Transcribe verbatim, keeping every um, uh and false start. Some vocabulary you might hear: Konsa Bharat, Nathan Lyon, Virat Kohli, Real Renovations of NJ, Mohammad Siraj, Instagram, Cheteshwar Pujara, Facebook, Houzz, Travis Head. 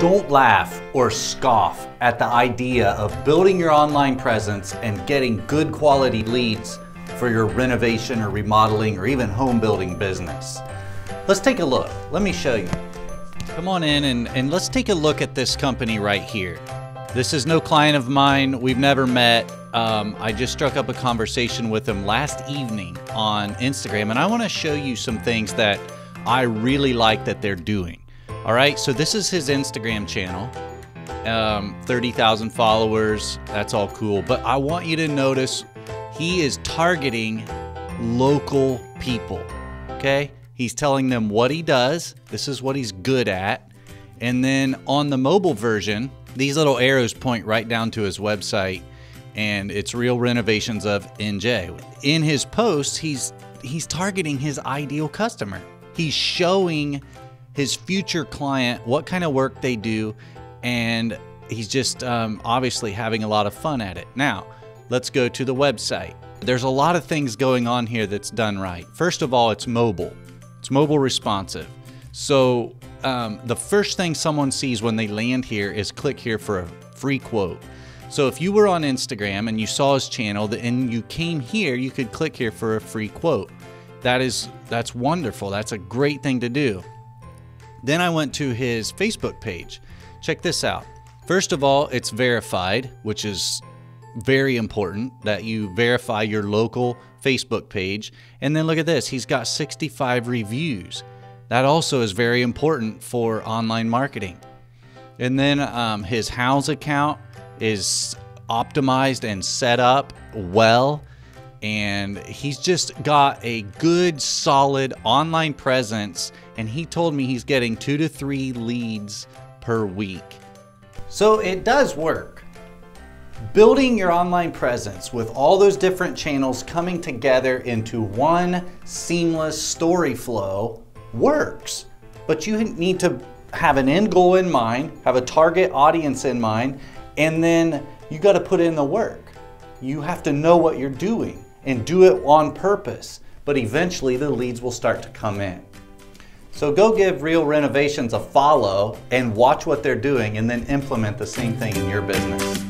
Don't laugh or scoff at the idea of building your online presence and getting good quality leads for your renovation or remodeling or even home building business. Let's take a look. Let me show you. Come on in and, and let's take a look at this company right here. This is no client of mine. We've never met. Um, I just struck up a conversation with them last evening on Instagram, and I want to show you some things that I really like that they're doing. All right, so this is his Instagram channel, um, thirty thousand followers. That's all cool, but I want you to notice he is targeting local people, okay? He's telling them what he does. This is what he's good at. And then on the mobile version, these little arrows point right down to his website, and it's Real Renovations of N J. In his posts, he's he's targeting his ideal customer. He's showing his future client what kind of work they do, and he's just um, obviously having a lot of fun at it. Now, let's go to the website. There's a lot of things going on here that's done right. First of all, it's mobile. It's mobile responsive. So um, the first thing someone sees when they land here is click here for a free quote. So if you were on Instagram and you saw his channel and you came here, you could click here for a free quote. That is, that's wonderful. That's a great thing to do. Then I went to his Facebook page. Check this out. First of all, it's verified, which is very important that you verify your local Facebook page. And then look at this, he's got sixty-five reviews. That also is very important for online marketing. And then um, his Houzz account is optimized and set up well. And he's just got a good, solid online presence. And he told me he's getting two to three leads per week. So it does work. Building your online presence with all those different channels coming together into one seamless story flow works. But you need to have an end goal in mind, have a target audience in mind, and then you got to put in the work. You have to know what you're doing and do it on purpose, but eventually the leads will start to come in. So go give Real Renovations a follow and watch what they're doing, and then implement the same thing in your business.